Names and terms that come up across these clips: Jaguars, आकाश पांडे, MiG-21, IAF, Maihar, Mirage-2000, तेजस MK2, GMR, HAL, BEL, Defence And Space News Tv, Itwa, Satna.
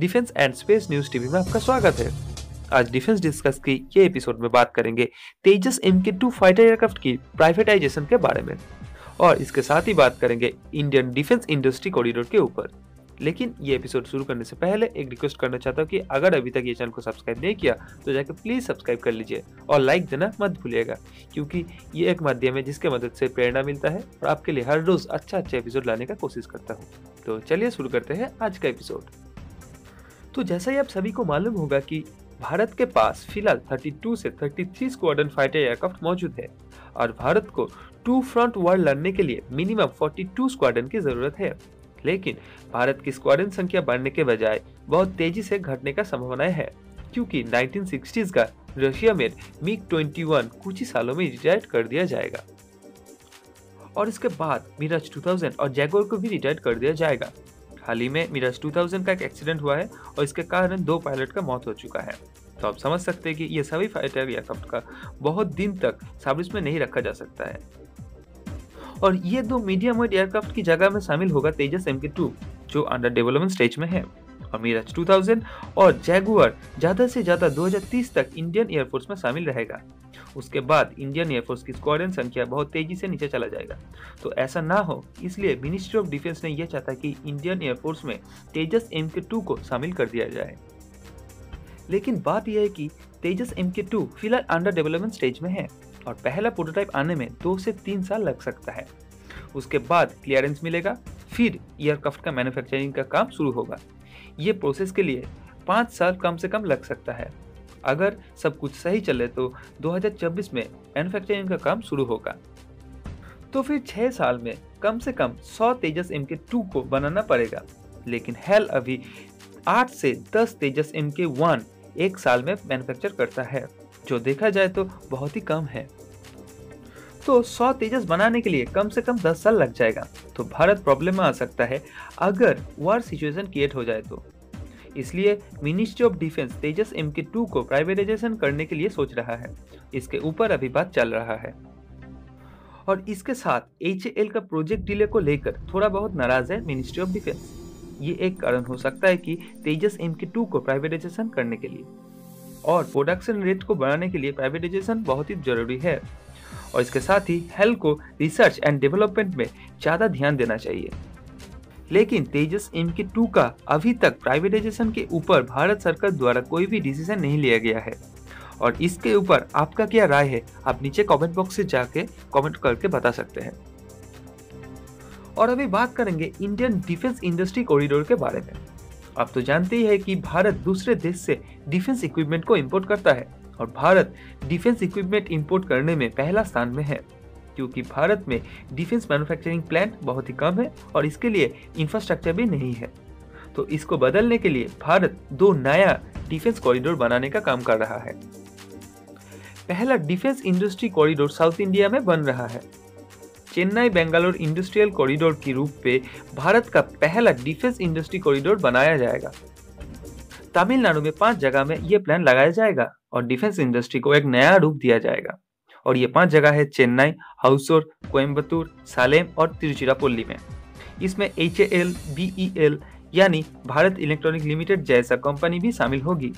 Defence and space news TV में आपका स्वागत है। आज डिफेंस डिस्कस की ये एपिसोड में बात करेंगे तेजस MK2 फाइटर एयरक्राफ्ट की प्राइवेटाइजेशन के बारे में और इसके साथ ही बात करेंगे इंडियन डिफेंस इंडस्ट्री कॉरिडोर के ऊपर। लेकिन ये एपिसोड शुरू करने से पहले एक रिक्वेस्ट करना चाहता हूँ कि अगर अभी तक ये चैनल को सब्सक्राइब नहीं किया तो जाकर प्लीज़ सब्सक्राइब कर लीजिए और लाइक देना मत भूलिएगा, क्योंकि ये एक माध्यम है जिसके मदद से प्रेरणा मिलता है और आपके लिए हर रोज़ अच्छा अच्छा एपिसोड लाने का कोशिश करता हूँ। तो चलिए शुरू करते हैं आज का एपिसोड। तो जैसा ही आप सभी को मालूम होगा कि भारत के पास फिलहाल 32 से 33 स्क्वाड्रन फाइटर एयरक्राफ्ट मौजूद है और भारत को 2 फ्रंट वॉर लड़ने के लिए मिनिमम 42 स्क्वाड्रन की ज़रूरत है। लेकिन भारत की स्क्वाड्रन संख्या बढ़ने के बजाय बहुत तेजी से घटने का संभावनाएं है, क्योंकि 1960s का रशिया में MiG-21 कुछ ही सालों में रिटायर्ड कर दिया जाएगा और इसके बाद Mirage-2000 और जैगुआर को भी रिटायर्ड कर दिया जाएगा। हाल ही में Mirage-2000 का एक एक्सीडेंट हुआ है और इसके कारण 2 पायलट का मौत हो चुका है। तो आप समझ सकते हैं कि यह सभी फाइटर एयरक्राफ्ट का बहुत दिन तक सर्विस में नहीं रखा जा सकता है और ये 2 मीडियम वेट एयरक्राफ्ट की जगह में शामिल होगा तेजस MK2 जो अंडर डेवलपमेंट स्टेज में है। और Mirage-2000 और जैगुआर ज़्यादा से ज़्यादा 2030 तक इंडियन एयरफोर्स में शामिल रहेगा। उसके बाद इंडियन एयरफोर्स की स्क्वाड्रन संख्या बहुत तेज़ी से नीचे चला जाएगा। तो ऐसा ना हो, इसलिए मिनिस्ट्री ऑफ डिफेंस ने यह चाहता कि इंडियन एयरफोर्स में तेजस MK2 को शामिल कर दिया जाए। लेकिन बात यह है कि तेजस MK2 फिलहाल अंडर डेवलपमेंट स्टेज में है और पहला प्रोटोटाइप आने में 2 से 3 साल लग सकता है। उसके बाद क्लियरेंस मिलेगा, फिर एयरक्राफ्ट का मैन्युफैक्चरिंग का काम शुरू होगा। ये प्रोसेस के लिए 5 साल कम से कम लग सकता है। अगर सब कुछ सही चले तो 2024 में मैन्युफैक्चरिंग का काम शुरू होगा। तो फिर 6 साल में कम से कम 100 तेजस MK2 को बनाना पड़ेगा। लेकिन HAL अभी 8 से 10 तेजस MK1 एक साल में मैन्युफैक्चर करता है, जो देखा जाए तो बहुत ही कम है। तो 100 तेजस बनाने के लिए कम से कम 10 साल लग जाएगा। तो भारत प्रॉब्लम में आ सकता है अगर वार सिचुएशन क्रिएट हो जाए तो। इसलिए ministry of defence तेजस MK2 को प्राइवेटाइजेशन करने के लिए सोच रहा है। इसके ऊपर अभी बात चल रहा है और इसके साथ HAL का प्रोजेक्ट डिले को लेकर थोड़ा बहुत नाराज है मिनिस्ट्री ऑफ डिफेंस। ये एक कारण हो सकता है कि तेजस MK2 को प्राइवेटाइजेशन करने के लिए और प्रोडक्शन रेट को बढ़ाने के लिए प्राइवेटाइजेशन बहुत ही जरूरी है। और इसके साथ ही HAL को रिसर्च एंड डेवलपमेंट में ज़्यादा ध्यान देना चाहिए। लेकिन तेजस MK2 का अभी तक प्राइवेटाइजेशन के ऊपर भारत सरकार द्वारा कोई भी डिसीजन नहीं लिया गया है और इसके ऊपर आपका क्या राय है, आप नीचे कमेंट बॉक्स से जाके कमेंट करके बता सकते हैं। और अभी बात करेंगे इंडियन डिफेंस इंडस्ट्री कॉरिडोर के बारे में। आप तो जानते ही है कि भारत दूसरे देश से डिफेंस इक्विपमेंट को इंपोर्ट करता है और भारत डिफेंस इक्विपमेंट इंपोर्ट करने में पहला स्थान में है, क्योंकि भारत में डिफेंस मैन्युफैक्चरिंग प्लांट बहुत ही कम है और इसके लिए इंफ्रास्ट्रक्चर भी नहीं है। तो इसको बदलने के लिए भारत 2 नया डिफेंस कॉरिडोर बनाने का काम कर रहा है। पहला defence industry corridor south India में बन रहा है। चेन्नई बेंगलोर इंडस्ट्रियल कॉरिडोर के रूप में भारत का पहला डिफेंस इंडस्ट्री कॉरिडोर बनाया जाएगा। तमिलनाडु में 5 जगह में यह प्लान लगाया जाएगा और डिफेंस इंडस्ट्री को एक नया रूप दिया जाएगा। और ये 5 जगह है चेन्नई, हाउसोर, कोयम्बतूर, सालेम और तिरुचिरापल्ली में। इसमें HAL, BEL यानी भारत इलेक्ट्रॉनिक्स लिमिटेड जैसा कंपनी भी शामिल होगी।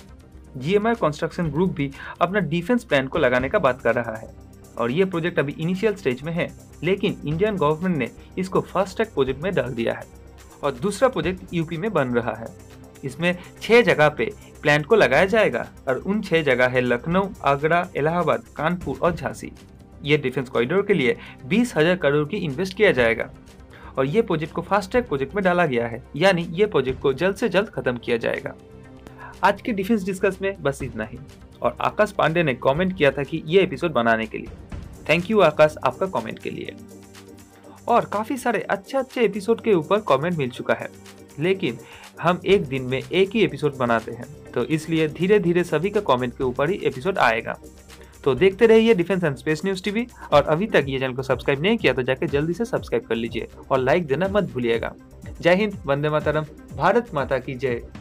GMR कंस्ट्रक्शन ग्रुप भी अपना डिफेंस प्लान को लगाने का बात कर रहा है और ये प्रोजेक्ट अभी इनिशियल स्टेज में है, लेकिन इंडियन गवर्नमेंट ने इसको फर्स्ट ट्रैक प्रोजेक्ट में डाल दिया है। और दूसरा प्रोजेक्ट यूपी में बन रहा है। इसमें 6 जगह पे प्लांट को लगाया जाएगा और उन 6 जगह है लखनऊ, आगरा, इलाहाबाद, कानपुर और झांसी। ये डिफेंस कॉरिडोर के लिए 20,000 करोड़ की इन्वेस्ट किया जाएगा और ये प्रोजेक्ट को फास्ट ट्रैक प्रोजेक्ट में डाला गया है, यानी ये प्रोजेक्ट को जल्द से जल्द खत्म किया जाएगा। आज के डिफेंस डिस्कस में बस इतना ही। और आकाश पांडे ने कमेंट किया था कि ये एपिसोड बनाने के लिए थैंक यू आकाश, आपका कमेंट के लिए। और काफ़ी सारे अच्छे अच्छे एपिसोड के ऊपर कमेंट मिल चुका है, लेकिन हम एक दिन में एक ही एपिसोड बनाते हैं, तो इसलिए धीरे धीरे सभी का कमेंट के ऊपर ही एपिसोड आएगा। तो देखते रहिए defence and space news TV और अभी तक ये चैनल को सब्सक्राइब नहीं किया तो जाकर जल्दी से सब्सक्राइब कर लीजिए और लाइक देना मत भूलिएगा। जय हिंद, वंदे मातरम, भारत माता की जय।